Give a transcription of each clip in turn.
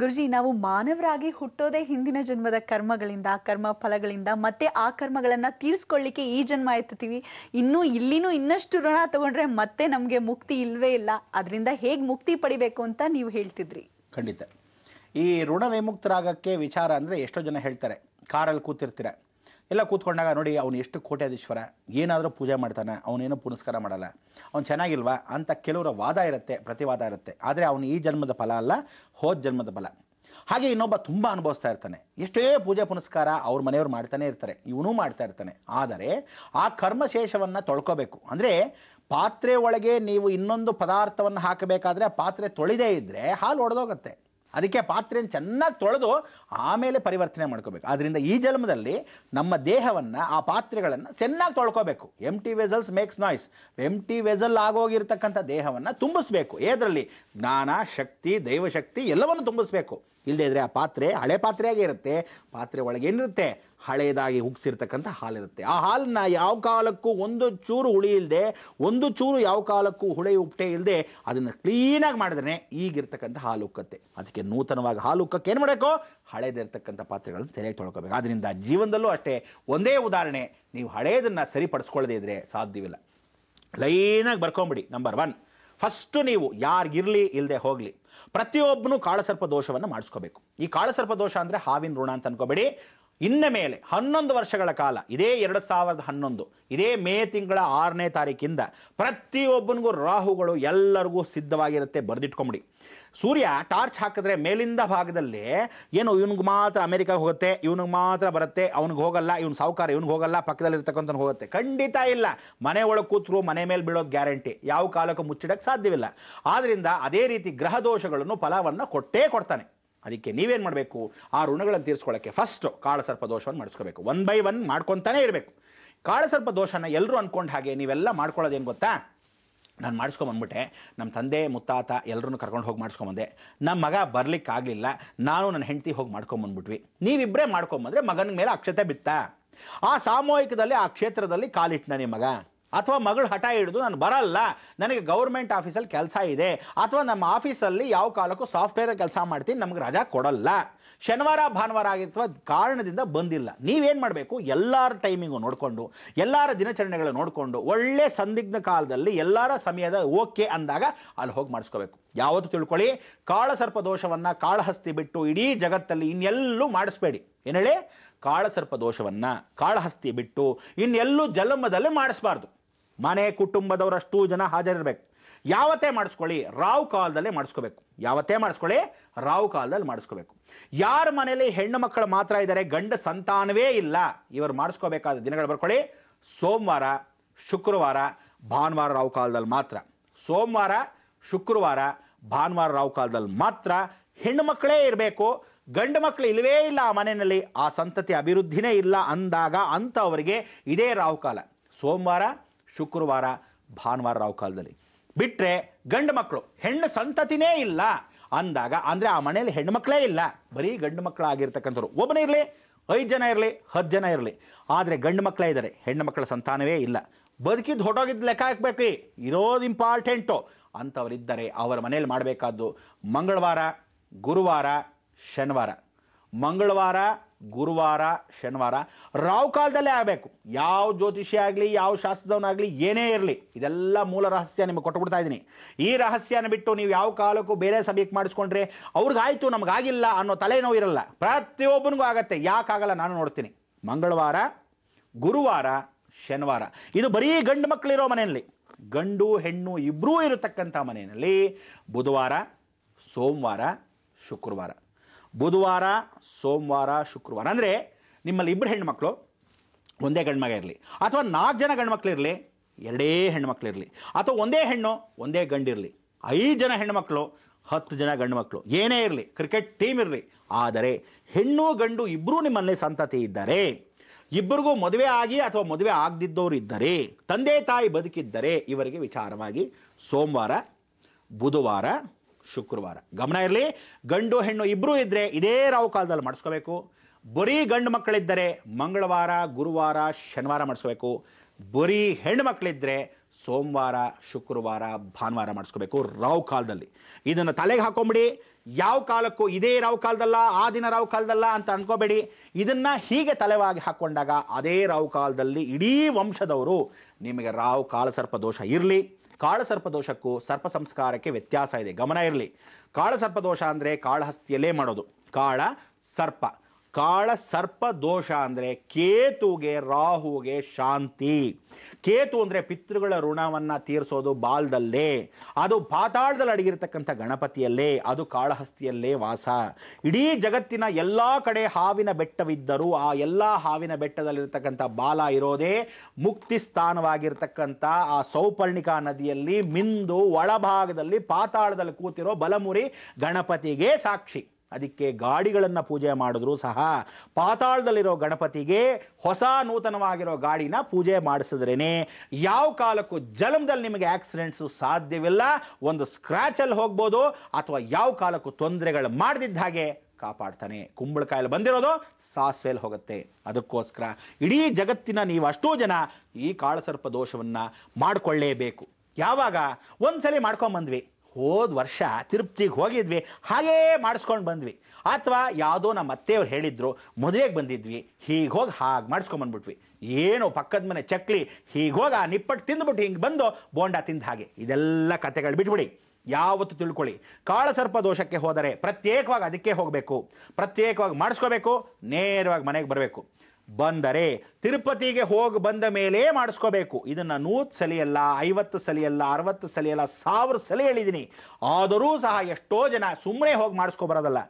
ಗುರುಜಿ ನಾವು ಮಾನವರಾಗಿ ಹುಟ್ಟೋದೇ ಹಿಂದಿನ ಜನ್ಮದ ಕರ್ಮಗಳಿಂದ ಕರ್ಮ ಫಲಗಳಿಂದ ಮತ್ತೆ ಆ ಕರ್ಮಗಳನ್ನ ತೀರಿಸಿಕೊಳ್ಳಿಕ್ಕೆ ಈ ಜನ್ಮ ಎತ್ತುತ್ತೀವಿ ಇನ್ನು ಇಲ್ಲಿನೂ ಇನ್ನಷ್ಟು ಋಣ ತಗೊಂಡ್ರೆ ಮತ್ತೆ ನಮಗೆ ಮುಕ್ತಿ ಇಲ್ಲವೇ ಇಲ್ಲ ಅದರಿಂದ ಹೇಗೆ ಮುಕ್ತಿ ಪಡಿಬೇಕು ಅಂತ ನೀವು ಹೇಳ್ತಿದ್ರಿ ಖಂಡಿತ ಈ ಋಣ ವಿಮುಕ್ತರಾಗಕ್ಕೆ ವಿಚಾರ ಅಂದ್ರೆ ಎಷ್ಟೋ ಜನ ಹೇಳ್ತಾರೆ ಕಾರಲ್ಲಿ ಕೂತಿರ್ತೀರಾ ಎಲ್ಲ ಕೂತ್ಕೊಂಡಾಗ ನೋಡಿ ಅವನು ಎಷ್ಟು ಕೋಟ್ಯಾಧೀಶ್ವರ ಏನಾದರೂ ಪೂಜೆ ಮಾಡ್ತಾನೆ ಅವನೇನೋ ಪುನಸ್ಕಾರ ಮಾಡಲ್ಲ ಅವನು ಚೆನ್ನಾಗಿಲ್ವಾ ಅಂತ ಕೆಲವರ ವಾದ ಇರುತ್ತೆ ಪ್ರತಿವಾದ ಇರುತ್ತೆ ಆದರೆ ಅವನು ಈ ಜನ್ಮದ ಫಲ ಅಲ್ಲ ಹೋದ ಜನ್ಮದ ಫಲ ಹಾಗೆ ಇನ್ನೊಬ್ಬ ತುಂಬ ಅನುಭವಿಸ್ತಾ ಇರ್ತಾನೆ ಎಷ್ಟೇ ಪೂಜೆ ಪುನಸ್ಕಾರ ಅವ್ರ ಮನೆಯವ್ರು ಮಾಡ್ತಾನೆ ಇರ್ತಾರೆ ಇವನು ಮಾಡ್ತಾ ಇರ್ತಾನೆ ಆದರೆ ಆ ಕರ್ಮಶೇಷವನ್ನು ತೊಳ್ಕೋಬೇಕು ಅಂದರೆ ಪಾತ್ರೆ ಒಳಗೆ ನೀವು ಇನ್ನೊಂದು ಪದಾರ್ಥವನ್ನು ಹಾಕಬೇಕಾದ್ರೆ ಪಾತ್ರೆ ತೊಳೆದೇ ಇದ್ದರೆ ಹಾಲು ಒಡೆದೋಗುತ್ತೆ ಅದಕ್ಕೆ ಪಾತ್ರೆಯನ್ನು ಚೆನ್ನಾಗಿ ತೊಳೆದು ಆಮೇಲೆ ಪರಿವರ್ತನೆ ಮಾಡ್ಕೋಬೇಕು ಆದ್ದರಿಂದ ಈ ಜನ್ಮದಲ್ಲಿ ನಮ್ಮ ದೇಹವನ್ನು ಆ ಪಾತ್ರೆಗಳನ್ನು ಚೆನ್ನಾಗಿ ತೊಳ್ಕೋಬೇಕು empty vessels makes noise empty vessel ಆಗೋಗಿರ್ತಕ್ಕಂಥ ದೇಹವನ್ನು ತುಂಬಿಸ್ಬೇಕು ಏದರಲ್ಲಿ ಜ್ಞಾನ ಶಕ್ತಿ ದೈವಶಕ್ತಿ ಎಲ್ಲವನ್ನು ತುಂಬಿಸ್ಬೇಕು ಇಲ್ಲದೇ ಇದ್ದರೆ ಆ ಪಾತ್ರೆ ಹಳೆ ಪಾತ್ರೆಯಾಗೇ ಇರುತ್ತೆ ಪಾತ್ರೆ ಒಳಗೇನಿರುತ್ತೆ ಹಳೆಯದಾಗಿ ಉಗ್ಸಿರ್ತಕ್ಕಂಥ ಹಾಲಿರುತ್ತೆ ಆ ಹಾಲನ್ನ ಯಾವ ಕಾಲಕ್ಕೂ ಒಂದು ಚೂರು ಹುಳಿ ಇಲ್ಲದೆ ಒಂದು ಚೂರು ಯಾವ ಕಾಲಕ್ಕೂ ಹುಳಿ ಉಪ್ಪಟೆ ಇಲ್ಲದೆ ಅದನ್ನು ಕ್ಲೀನಾಗಿ ಮಾಡಿದ್ರೆ ಈಗಿರ್ತಕ್ಕಂಥ ಹಾಲು ಉಕ್ಕತ್ತೆ ಅದಕ್ಕೆ ನೂತನವಾಗಿ ಹಾಲು ಉಕ್ಕಕ್ಕೆ ಏನು ಮಾಡಬೇಕು ಹಳೇದಿರ್ತಕ್ಕಂಥ ಪಾತ್ರೆಗಳನ್ನು ಸರಿಯಾಗಿ ತೊಳ್ಕೋಬೇಕು ಆದ್ದರಿಂದ ಜೀವನದಲ್ಲೂ ಅಷ್ಟೇ ಒಂದೇ ಉದಾಹರಣೆ ನೀವು ಹಳೇದನ್ನು ಸರಿಪಡಿಸ್ಕೊಳ್ಳದೇ ಇದ್ರೆ ಸಾಧ್ಯವಿಲ್ಲ ಲೈನಾಗಿ ಬರ್ಕೊಂಬಿಡಿ ನಂಬರ್ 1 ಫಸ್ಟು ನೀವು ಯಾರಿಗಿರಲಿ ಇಲ್ಲದೆ ಹೋಗಲಿ ಪ್ರತಿಯೊಬ್ಬನು ಕಾಳಸರ್ಪ ದೋಷವನ್ನು ಮಾಡಿಸ್ಕೋಬೇಕು ಈ ಕಾಳಸರ್ಪ ದೋಷ ಅಂದರೆ ಹಾವಿನ ಋಣ ಅಂತ ಅನ್ಕೋಬೇಡಿ ಇನ್ನ ಮೇಲೆ 11 ವರ್ಷಗಳ ಕಾಲ ಇದೇ 2011 ಇದೇ ಮೇ ತಿಂಗಳ 6ನೇ ತಾರೀಕಿಂದ ಪ್ರತಿಯೊಬ್ಬನಿಗೂ ರಾಹುಗಳು ಎಲ್ಲರಿಗೂ ಸಿದ್ಧವಾಗಿರುತ್ತೆ ಬರೆದಿಟ್ಕೊಂಬಿಡಿ ಸೂರ್ಯ ಟಾರ್ಚ್ ಹಾಕಿದ್ರೆ ಮೇಲಿಂದ ಭಾಗದಲ್ಲಿ ಏನು ಇವನಿಗೆ ಮಾತ್ರ ಅಮೆರಿಕಾಗೆ ಹೋಗುತ್ತೆ ಇವನಿಗೆ ಮಾತ್ರ ಬರುತ್ತೆ ಅವ್ನಿಗೆ ಹೋಗಲ್ಲ ಇವ್ನ ಸಾವುಕಾರ ಇವ್ನಿಗೆ ಹೋಗಲ್ಲ ಪಕ್ಕದಲ್ಲಿರ್ತಕ್ಕಂಥ ಹೋಗುತ್ತೆ ಖಂಡಿತ ಇಲ್ಲ ಮನೆ ಒಳಗೆ ಕೂತ್ರು ಮನೆ ಮೇಲೆ ಬೀಳೋದು ಗ್ಯಾರಂಟಿ ಯಾವ ಕಾಲಕ್ಕೂ ಮುಚ್ಚಿಡಕ್ಕೆ ಸಾಧ್ಯವಿಲ್ಲ ಆದ್ದರಿಂದ ಅದೇ ರೀತಿ ಗ್ರಹ ದೋಷಗಳನ್ನು ಫಲವನ್ನು ಕೊಟ್ಟೇ ಕೊಡ್ತಾನೆ ಅದಕ್ಕೆ ನೀವೇನು ಮಾಡಬೇಕು ಆ ಋಣಗಳನ್ನು ತೀರಿಸ್ಕೊಳ್ಳೋಕ್ಕೆ ಫಸ್ಟ್ ಕಾಳಸರ್ಪ ದೋಷವನ್ನು ಮಾಡಿಸ್ಕೋಬೇಕು 1 by 1 ಮಾಡ್ಕೊತಾನೆ ಇರಬೇಕು ಕಾಳಸರ್ಪ ದೋಷನ ಎಲ್ಲರೂ ಅಂದ್ಕೊಂಡು ಹಾಗೆ ನೀವೆಲ್ಲ ಮಾಡ್ಕೊಳ್ಳೋದೇನು ಗೊತ್ತಾ ನಾನು ಮಾಡಿಸ್ಕೊಂಬಂದ್ಬಿಟ್ಟೆ ನಮ್ಮ ತಂದೆ ಮುತ್ತಾತ ಎಲ್ಲರೂ ಕರ್ಕೊಂಡು ಹೋಗಿ ಮಾಡಿಸ್ಕೊಂಬಂದೆ ನಮ್ಮ ಮಗ ಬರಲಿಕ್ಕಾಗಲಿಲ್ಲ ನಾನು ನನ್ನ ಹೆಂಡತಿ ಹೋಗಿ ಮಾಡ್ಕೊಂಬಂದ್ಬಿಟ್ವಿ ನೀವಿಬ್ಬರೇ ಮಾಡ್ಕೊಂಬಂದರೆ ಮಗನ ಮೇಲೆ ಅಕ್ಷತೆ ಬಿತ್ತಾ ಆ ಸಾಮೂಹಿಕದಲ್ಲಿ ಆ ಕ್ಷೇತ್ರದಲ್ಲಿ ಕಾಲಿಟ್ನ ನಿಮ್ಮ ಮಗ ಅಥವಾ ಮಗಳು ಹಠ ಹಿಡಿದು ನಾನು ಬರಲ್ಲ ನನಗೆ ಗೌರ್ಮೆಂಟ್ ಆಫೀಸಲ್ಲಿ ಕೆಲಸ ಇದೆ ಅಥವಾ ನಮ್ಮ ಆಫೀಸಲ್ಲಿ ಯಾವ ಕಾಲಕ್ಕೂ ಸಾಫ್ಟ್ವೇರ್ ಕೆಲಸ ಮಾಡ್ತೀನಿ ನಮಗೆ ರಜಾ ಕೊಡಲ್ಲ ಶನಿವಾರ ಭಾನುವಾರ ಆಗಿರುವ ಕಾರಣದಿಂದ ಬಂದಿಲ್ಲ ನೀವೇನು ಮಾಡಬೇಕು ಎಲ್ಲರ ಟೈಮಿಂಗು ನೋಡಿಕೊಂಡು ಎಲ್ಲರ ದಿನಚರಣೆಗಳು ನೋಡಿಕೊಂಡು ಒಳ್ಳೆ ಸಂದಿಗ್ಧ ಕಾಲದಲ್ಲಿ ಎಲ್ಲರ ಸಮಯದ ಓಕೆ ಅಂದಾಗ ಅಲ್ಲಿ ಹೋಗಿ ಮಾಡಿಸ್ಕೋಬೇಕು ಯಾವತ್ತೂ ತಿಳ್ಕೊಳ್ಳಿ ಕಾಳಸರ್ಪ ದೋಷವನ್ನು ಕಾಳಹಸ್ತಿ ಬಿಟ್ಟು ಇಡೀ ಜಗತ್ತಲ್ಲಿ ಇನ್ನೆಲ್ಲೂ ಮಾಡಿಸ್ಬೇಡಿ ಏನು ಹೇಳಿ ಕಾಳಸರ್ಪ ದೋಷವನ್ನು ಕಾಳಹಸ್ತಿ ಬಿಟ್ಟು ಇನ್ನೆಲ್ಲೂ ಜನ್ಮದಲ್ಲಿ ಮಾಡಿಸ್ಬಾರ್ದು ಮನೆ ಕುಟುಂಬದವರಷ್ಟು ಜನ ಹಾಜರಿರಬೇಕು ಯಾವತ್ತೇ ಮಾಡಿಸ್ಕೊಳ್ಳಿ ರಾವ್ ಕಾಲದಲ್ಲೇ ಮಾಡಿಸ್ಕೋಬೇಕು ಯಾವತ್ತೇ ಮಾಡಿಸ್ಕೊಳ್ಳಿ ರಾವ್ ಕಾಲದಲ್ಲಿ ಮಾಡಿಸ್ಕೋಬೇಕು ಯಾರ ಮನೇಲಿ ಹೆಣ್ಣು ಮಕ್ಕಳು ಮಾತ್ರ ಇದ್ದಾರೆ ಗಂಡ ಸಂತಾನವೇ ಇಲ್ಲ ಇವರು ಮಾಡಿಸ್ಕೋಬೇಕಾದ ದಿನಗಳು ಬರ್ಕೊಳ್ಳಿ ಸೋಮವಾರ ಶುಕ್ರವಾರ ಭಾನುವಾರ ರಾವ್ ಕಾಲದಲ್ಲಿ ಮಾತ್ರ ಸೋಮವಾರ ಶುಕ್ರವಾರ ಭಾನುವಾರ ರಾವ್ ಕಾಲದಲ್ಲಿ ಮಾತ್ರ ಹೆಣ್ಣು ಮಕ್ಕಳೇ ಇರಬೇಕು ಗಂಡು ಮಕ್ಕಳು ಇಲ್ಲವೇ ಇಲ್ಲ ಆ ಮನೆಯಲ್ಲಿ ಆ ಸಂತತಿ ಅಭಿವೃದ್ಧಿನೇ ಇಲ್ಲ ಅಂದಾಗ ಅಂಥವರಿಗೆ ಇದೇ ರಾವ್ ಕಾಲ ಸೋಮವಾರ ಶುಕ್ರವಾರ ಭಾನುವಾರ ರಾವ್ ಕಾಲದಲ್ಲಿ ಬಿಟ್ಟರೆ ಗಂಡು ಮಕ್ಕಳು ಹೆಣ್ಣು ಸಂತತಿನೇ ಇಲ್ಲ ಅಂದಾಗ ಅಂದರೆ ಆ ಮನೆಯಲ್ಲಿ ಹೆಣ್ಣುಮಕ್ಕಳೇ ಇಲ್ಲ ಬರೀ ಗಂಡು ಮಕ್ಕಳಾಗಿರ್ತಕ್ಕಂಥವ್ರು ಒಬ್ಬನೇ ಇರಲಿ 5 ಜನ ಇರಲಿ 10 ಜನ ಇರಲಿ ಆದರೆ ಗಂಡು ಮಕ್ಕಳೇ ಇದ್ದಾರೆ ಹೆಣ್ಣು ಮಕ್ಕಳ ಸಂತಾನವೇ ಇಲ್ಲ ಬದುಕಿದ್ದು ಹೊಟ್ಟೋಗಿದ್ದು ಲೆಕ್ಕ ಹಾಕ್ಬೇಕು ಇರೋದು ಇಂಪಾರ್ಟೆಂಟು ಅಂಥವರಿದ್ದಾರೆ ಅವರ ಮನೆಯಲ್ಲಿ ಮಾಡಬೇಕಾದ್ದು ಮಂಗಳವಾರ ಗುರುವಾರ ಶನಿವಾರ ಮಂಗಳವಾರ ಗುರುವಾರ ಶನಿವಾರ ರಾವ್ ಕಾಲದಲ್ಲೇ ಆಗಬೇಕು ಯಾವ ಜ್ಯೋತಿಷ್ಯ ಆಗಲಿ ಯಾವ ಶಾಸ್ತ್ರದವನಾಗಲಿ ಏನೇ ಇರಲಿ ಇದೆಲ್ಲ ಮೂಲ ರಹಸ್ಯ ನಿಮಗೆ ಕೊಟ್ಟುಬಿಡ್ತಾ ಇದ್ದೀನಿ ಈ ರಹಸ್ಯನ ಬಿಟ್ಟು ನೀವು ಯಾವ ಕಾಲಕ್ಕೂ ಬೇರೆ ಸಮಯಕ್ಕೆ ಮಾಡಿಸ್ಕೊಂಡ್ರೆ ಅವ್ರಿಗಾಯ್ತು ನಮಗಾಗಿಲ್ಲ ಅನ್ನೋ ತಲೆನೋವು ಇರಲ್ಲ ಪ್ರತಿಯೊಬ್ಬನಿಗೂ ಆಗತ್ತೆ ಯಾಕಾಗಲ್ಲ ನಾನು ನೋಡ್ತೀನಿ ಮಂಗಳವಾರ ಗುರುವಾರ ಶನಿವಾರ ಇದು ಬರೀ ಗಂಡು ಮಕ್ಕಳಿರೋ ಮನೆಯಲ್ಲಿ ಗಂಡು ಹೆಣ್ಣು ಇಬ್ಬರೂ ಇರತಕ್ಕಂಥ ಮನೆಯಲ್ಲಿ ಬುಧವಾರ ಸೋಮವಾರ ಶುಕ್ರವಾರ ಬುಧವಾರ ಸೋಮವಾರ ಶುಕ್ರವಾರ ಅಂದರೆ ನಿಮ್ಮಲ್ಲಿ 2 ಹೆಣ್ಮಕ್ಳು ಒಂದೇ ಗಂಡ್ಮಗ ಇರಲಿ ಅಥವಾ 4 ಜನ ಗಂಡ್ಮಕ್ಳು ಇರಲಿ 2 ಹೆಣ್ಮಕ್ಳು ಇರಲಿ ಅಥವಾ ಒಂದೇ ಹೆಣ್ಣು ಒಂದೇ ಗಂಡಿರಲಿ 5 ಜನ ಹೆಣ್ಮಕ್ಳು 10 ಜನ ಗಂಡುಮಕ್ಕಳು ಏನೇ ಇರಲಿ ಕ್ರಿಕೆಟ್ ಟೀಮ್ ಇರಲಿ ಆದರೆ ಹೆಣ್ಣು ಗಂಡು ಇಬ್ಬರೂ ನಿಮ್ಮಲ್ಲಿ ಸಂತತಿ ಇದ್ದಾರೆ ಇಬ್ಬರಿಗೂ ಮದುವೆ ಆಗಿ ಅಥವಾ ಮದುವೆ ಆಗದಿದ್ದವರು ಇದ್ದರೆ ತಂದೆ ತಾಯಿ ಬದುಕಿದ್ದರೆ ಇವರಿಗೆ ವಿಚಾರವಾಗಿ ಸೋಮವಾರ ಬುಧವಾರ ಶುಕ್ರವಾರ ಗಮನ ಇರಲಿ ಗಂಡು ಹೆಣ್ಣು ಇಬ್ಬರೂ ಇದ್ದರೆ ಇದೇ ರಾವ್ ಕಾಲದಲ್ಲಿ ಮಾಡಿಸ್ಕೋಬೇಕು ಬರೀ ಗಂಡು ಮಕ್ಕಳಿದ್ದರೆ ಮಂಗಳವಾರ ಗುರುವಾರ ಶನಿವಾರ ಮಾಡಿಸ್ಕೋಬೇಕು ಬರೀ ಹೆಣ್ಣು ಮಕ್ಕಳಿದ್ದರೆ ಸೋಮವಾರ ಶುಕ್ರವಾರ ಭಾನುವಾರ ಮಾಡಿಸ್ಕೋಬೇಕು ರಾವ್ ಕಾಲದಲ್ಲಿ ಇದನ್ನು ತಲೆಗೆ ಹಾಕೊಂಬಿಡಿ ಯಾವ ಕಾಲಕ್ಕೂ ಇದೇ ರಾವ್ ಕಾಲದಲ್ಲ ಆ ದಿನ ರಾವ್ ಕಾಲದಲ್ಲ ಅಂತ ಅನ್ಕೋಬೇಡಿ. ಇದನ್ನ ಹೀಗೆ ತಲೆವಾಗಿ ಹಾಕೊಂಡಾಗ ಅದೇ ರಾವ್ ಕಾಲದಲ್ಲಿ ಇಡೀ ವಂಶದವರು ನಿಮಗೆ ರಾವ್ ಕಾಳಸರ್ಪ ದೋಷ ಇರಲಿ, ಕಾಳಸರ್ಪ ದೋಷಕ್ಕೂ ಸರ್ಪ ಸಂಸ್ಕಾರಕ್ಕೆ ವ್ಯತ್ಯಾಸ ಇದೆ, ಗಮನ ಇರಲಿ. ಕಾಳಸರ್ಪ ದೋಷ ಅಂದರೆ ಕಾಳಹಸ್ತಿಯಲ್ಲೇ ಮಾಡೋದು, ಕಾಳಸರ್ಪ. ಕಾಳಸರ್ಪ ದೋಷ ಅಂದರೆ ಕೇತುಗೆ ರಾಹುಗೆ ಶಾಂತಿ. ಕೇತು ಅಂದರೆ ಪಿತೃಗಳ ಋಣವನ್ನು ತೀರಿಸೋದು ಬಾಲ್ದಲ್ಲೇ, ಅದು ಪಾತಾಳದಲ್ಲಿ ಅಡಗಿರ್ತಕ್ಕಂಥ ಗಣಪತಿಯಲ್ಲೇ, ಅದು ಕಾಳಹಸ್ತಿಯಲ್ಲೇ ವಾಸ. ಇಡೀ ಜಗತ್ತಿನ ಎಲ್ಲ ಕಡೆ ಹಾವಿನ ಬೆಟ್ಟವಿದ್ದರೂ ಆ ಎಲ್ಲ ಹಾವಿನ ಬೆಟ್ಟದಲ್ಲಿರ್ತಕ್ಕಂಥ ಬಾಲ ಇರೋದೇ ಮುಕ್ತಿ ಸ್ಥಾನವಾಗಿರ್ತಕ್ಕಂಥ ಆ ಸೌಪರ್ಣಿಕಾ ನದಿಯಲ್ಲಿ ಮಿಂದು ಒಳಭಾಗದಲ್ಲಿ ಪಾತಾಳದಲ್ಲಿ ಕೂತಿರೋ ಬಲಮುರಿ ಗಣಪತಿಗೆ ಸಾಕ್ಷಿ. ಅದಕ್ಕೆ ಗಾಡಿಗಳನ್ನು ಪೂಜೆ ಮಾಡಿದ್ರೂ ಸಹ ಪಾತಾಳದಲ್ಲಿರೋ ಗಣಪತಿಗೆ ಹೊಸ ನೂತನವಾಗಿರೋ ಗಾಡಿನ ಪೂಜೆ ಮಾಡಿಸಿದ್ರೇನೆ. ಯಾವ ಕಾಲಕ್ಕೂ ಜನ್ಮದಲ್ಲಿ ನಿಮಗೆ ಆಕ್ಸಿಡೆಂಟ್ಸು ಸಾಧ್ಯವಿಲ್ಲ, ಒಂದು ಸ್ಕ್ರ್ಯಾಚಲ್ಲಿ ಹೋಗ್ಬೋದು, ಅಥವಾ ಯಾವ ಕಾಲಕ್ಕೂ ತೊಂದರೆಗಳು ಮಾಡದಿದ್ದ ಹಾಗೆ ಕಾಪಾಡ್ತಾನೆ. ಕುಂಬಳಕಾಯಲ್ಲಿ ಬಂದಿರೋದು ಸಾಸ್ವೆಯಲ್ಲಿ ಹೋಗುತ್ತೆ. ಅದಕ್ಕೋಸ್ಕರ ಇಡೀ ಜಗತ್ತಿನ ನೀವು ಅಷ್ಟೋ ಜನ ಈ ಕಾಳಸರ್ಪ ದೋಷವನ್ನು ಮಾಡಿಕೊಳ್ಳೇಬೇಕು. ಯಾವಾಗ ಒಂದ್ಸಲಿ ಮಾಡ್ಕೊಂಬಂದ್ವಿ, ಹೋದ ವರ್ಷ ತಿರುಪ್ತಿಗೆ ಹೋಗಿದ್ವಿ ಹಾಗೇ ಮಾಡಿಸ್ಕೊಂಡು ಬಂದ್ವಿ, ಅಥವಾ ಯಾವುದೋ ನಮ್ಮ ಅತ್ತೆಯವ್ರು ಹೇಳಿದ್ರು ಮದುವೆಗೆ ಬಂದಿದ್ವಿ ಹೀಗೆ ಹೋಗಿ ಹಾಗೆ ಮಾಡಿಸ್ಕೊಂಬಂದ್ಬಿಟ್ವಿ, ಏನು ಪಕ್ಕದ ಮನೆ ಚಕ್ಲಿ ಹೀಗೆ ಹೋಗಿ ಆ ನಿಪ್ಪಟ್ಟು ತಿಂದ್ಬಿಟ್ಟು ಹಿಂಗೆ ಬಂದು ಬೋಂಡ ತಿಂದ ಹಾಗೆ, ಇದೆಲ್ಲ ಕತೆಗಳು ಬಿಟ್ಬಿಡಿ. ಯಾವತ್ತು ತಿಳ್ಕೊಳ್ಳಿ, ಕಾಳಸರ್ಪ ದೋಷಕ್ಕೆ ಹೋದರೆ ಪ್ರತ್ಯೇಕವಾಗಿ ಅದಕ್ಕೆ ಹೋಗಬೇಕು, ಪ್ರತ್ಯೇಕವಾಗಿ ಮಾಡಿಸ್ಕೋಬೇಕು, ನೇರವಾಗಿ ಮನೆಗೆ ಬರಬೇಕು. ಬಂದರೆ ತಿರುಪತಿಗೆ ಹೋಗಿ ಬಂದ ಮೇಲೆ ಮಾಡಿಸ್ಕೋಬೇಕು. ಇದನ್ನು 100 ಸಲಿಯಲ್ಲ, 50 ಸಲಿಯಲ್ಲ, 60 ಸಲಿಯಲ್ಲ, 1000 ಸಲಿ ಹೇಳಿದ್ದೀನಿ. ಆದರೂ ಸಹ ಎಷ್ಟೋ ಜನ ಸುಮ್ಮನೆ ಹೋಗಿ ಮಾಡಿಸ್ಕೊಬರೋದಲ್ಲ,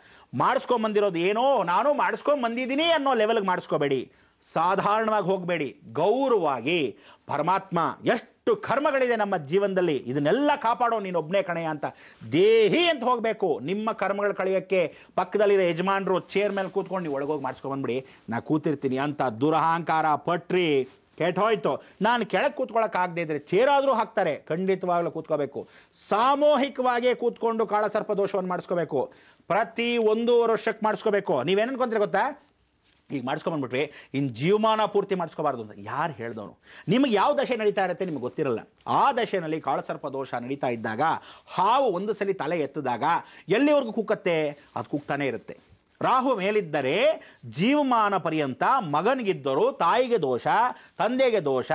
ಮಾಡಿಸ್ಕೊಂಬಂದಿರೋದು ಏನೋ ನಾನು ಮಾಡಿಸ್ಕೊಂಬಂದಿದ್ದೀನಿ ಅನ್ನೋ ಲೆವೆಲ್ಗೆ ಮಾಡಿಸ್ಕೋಬೇಡಿ. ಸಾಧಾರಣವಾಗಿ ಹೋಗಬೇಡಿ, ಗೌರವವಾಗಿ ಪರಮಾತ್ಮ ಎಷ್ಟು ಕರ್ಮಗಳಿದೆ ನಮ್ಮ ಜೀವನದಲ್ಲಿ ಇದನ್ನೆಲ್ಲ ಕಾಪಾಡೋ ನೀನೊಬ್ಬನೇ ಕಣೆಯ ಅಂತ ದೇಹಿ ಅಂತ ಹೋಗಬೇಕು. ನಿಮ್ಮ ಕರ್ಮಗಳ ಕಳೆಯೋಕ್ಕೆ ಪಕ್ಕದಲ್ಲಿರೋ ಯಜಮಾನರು ಚೇರ್ ಮೇಲೆ ಕೂತ್ಕೊಂಡು ನೀವು ಒಳಗೋಗಿ ಮಾಡಿಸ್ಕೊಂಬಂದ್ಬಿಡಿ, ನಾ ಕೂತಿರ್ತೀನಿ ಅಂತ ದುರಹಂಕಾರ ಪಟ್ರಿ ಕೆಟ್ಟೋಯ್ತು ನಾನು ಕೆಳಗೆ ಕೂತ್ಕೊಳ್ಳೋಕ್ಕಾಗದೇ ಇದ್ರೆ ಚೇರಾದರೂ ಹಾಕ್ತಾರೆ, ಖಂಡಿತವಾಗ್ಲೂ ಕೂತ್ಕೋಬೇಕು. ಸಾಮೂಹಿಕವಾಗಿಯೇ ಕೂತ್ಕೊಂಡು ಕಾಳಸರ್ಪ ದೋಷವನ್ನು ಮಾಡಿಸ್ಕೋಬೇಕು. ಪ್ರತಿ 1.5 ವರ್ಷಕ್ಕೆ ಮಾಡಿಸ್ಕೋಬೇಕು. ನೀವೇನು ಅನ್ಕೊಂತೀರಿ ಗೊತ್ತಾ, ಈಗ ಮಾಡಿಸ್ಕೊಂಬಂದ್ಬಿಟ್ರಿ ಇನ್ನು ಜೀವಮಾನ ಪೂರ್ತಿ ಮಾಡಿಸ್ಕೋಬಾರ್ದು ಅಂತ ಯಾರು ಹೇಳಿದವನು? ನಿಮಗೆ ಯಾವ ದಶೆ ನಡೀತಾ ಇರುತ್ತೆ ನಿಮಗೆ ಗೊತ್ತಿರಲ್ಲ. ಆ ದಶೆಯಲ್ಲಿ ಕಾಳಸರ್ಪ ದೋಷ ನಡೀತಾ ಇದ್ದಾಗ ಹಾವು 1 ಸಲಿ ತಲೆ ಎತ್ತಿದಾಗ ಎಲ್ಲಿವರೆಗೂ ಕುಕ್ಕತ್ತೆ? ಅದು ಕುಕ್ತಾನೇ ಇರುತ್ತೆ. ರಾಹು ಮೇಲಿದ್ದರೆ ಜೀವಮಾನ ಪರ್ಯಂತ ಮಗನಿಗಿದ್ದರು ತಾಯಿಗೆ ದೋಷ, ತಂದೆಗೆ ದೋಷ,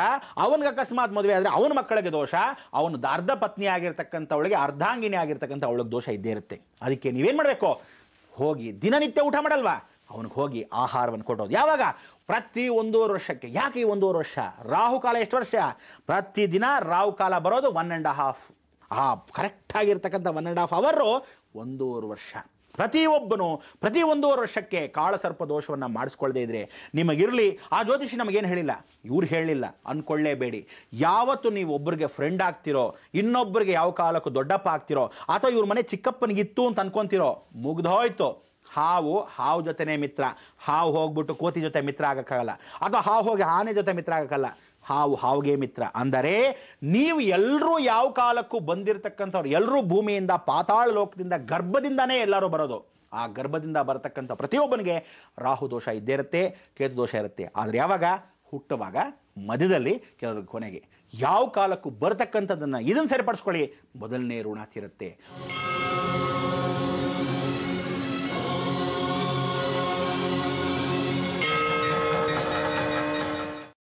ಅವನಿಗೆ ಅಕಸ್ಮಾತ್ ಮದುವೆ ಆದರೆ ಅವನ ಮಕ್ಕಳಿಗೆ ದೋಷ, ಅವನು ಅರ್ಧ ಪತ್ನಿ ಆಗಿರ್ತಕ್ಕಂಥವಳಿಗೆ ಅರ್ಧಾಂಗಿನಿ ಆಗಿರ್ತಕ್ಕಂಥ ಅವಳಿಗೆ ದೋಷ ಇದ್ದೇ ಇರುತ್ತೆ. ಅದಕ್ಕೆ ನೀವೇನು ಮಾಡಬೇಕು, ಹೋಗಿ ದಿನನಿತ್ಯ ಊಟ ಮಾಡಲ್ವಾ ಅವನಿಗೆ ಹೋಗಿ ಆಹಾರವನ್ನು ಕೊಡೋದು. ಯಾವಾಗ? ಪ್ರತಿ 1.5 ವರ್ಷಕ್ಕೆ. ಯಾಕೆ ಈ 1.5 ವರ್ಷ? ರಾಹುಕಾಲ ಎಷ್ಟು ವರ್ಷ? ಪ್ರತಿದಿನ ರಾಹುಕಾಲ ಬರೋದು 1.5 ಕರೆಕ್ಟಾಗಿರ್ತಕ್ಕಂಥ 1.5 ಅವರು 1.5 ವರ್ಷ. ಪ್ರತಿಯೊಬ್ಬನು ಪ್ರತಿ 1.5 ವರ್ಷಕ್ಕೆ ಕಾಳಸರ್ಪ ದೋಷವನ್ನು ಮಾಡಿಸ್ಕೊಳ್ಳದೆ ಇದ್ರೆ ನಿಮಗಿರಲಿ ಆ ಜ್ಯೋತಿಷಿ ನಮಗೇನು ಹೇಳಿಲ್ಲ ಇವ್ರು ಹೇಳಿಲ್ಲ ಅಂದ್ಕೊಳ್ಳೇಬೇಡಿ. ಯಾವತ್ತು ನೀವು ಒಬ್ಬರಿಗೆ ಫ್ರೆಂಡ್ ಆಗ್ತಿರೋ, ಇನ್ನೊಬ್ಬರಿಗೆ ಯಾವ ಕಾಲಕ್ಕೂ ದೊಡ್ಡಪ್ಪ ಆಗ್ತಿರೋ, ಅಥವಾ ಇವ್ರ ಮನೆ ಚಿಕ್ಕಪ್ಪನಿಗಿತ್ತು ಅಂತ ಅನ್ಕೊಂತಿರೋ, ಮುಗ್ದೋಯ್ತು. ಹಾವು ಜೊತೆನೇ ಮಿತ್ರ. ಹಾವು ಹೋಗ್ಬಿಟ್ಟು ಕೋತಿ ಜೊತೆ ಮಿತ್ರ ಆಗಕ್ಕಾಗಲ್ಲ, ಅಥವಾ ಹಾವು ಹೋಗಿ ಆನೆ ಜೊತೆ ಮಿತ್ರ ಆಗಕ್ಕಲ್ಲ. ಹಾವುಗೆ ಮಿತ್ರ ಅಂದರೆ ನೀವು ಎಲ್ಲರೂ ಯಾವ ಕಾಲಕ್ಕೂ ಬಂದಿರತಕ್ಕಂಥವ್ರು ಎಲ್ಲರೂ ಭೂಮಿಯಿಂದ ಪಾತಾಳ ಲೋಕದಿಂದ ಗರ್ಭದಿಂದಾನೇ ಎಲ್ಲರೂ ಬರೋದು. ಆ ಗರ್ಭದಿಂದ ಬರತಕ್ಕಂಥ ಪ್ರತಿಯೊಬ್ಬನಿಗೆ ರಾಹು ದೋಷ ಇದ್ದೇ ಇರುತ್ತೆ, ಕೇತು ದೋಷ ಇರುತ್ತೆ. ಆದರೆ ಯಾವಾಗ? ಹುಟ್ಟುವಾಗ, ಮಧ್ಯದಲ್ಲಿ, ಕೆಲವ್ರಿಗೆ ಕೊನೆಗೆ. ಯಾವ ಕಾಲಕ್ಕೂ ಬರತಕ್ಕಂಥದ್ದನ್ನು ಇದನ್ನು ಸರಿಪಡಿಸ್ಕೊಳ್ಳಿ, ಮೊದಲನೇ ಋಣ ತೀರುತ್ತೆ.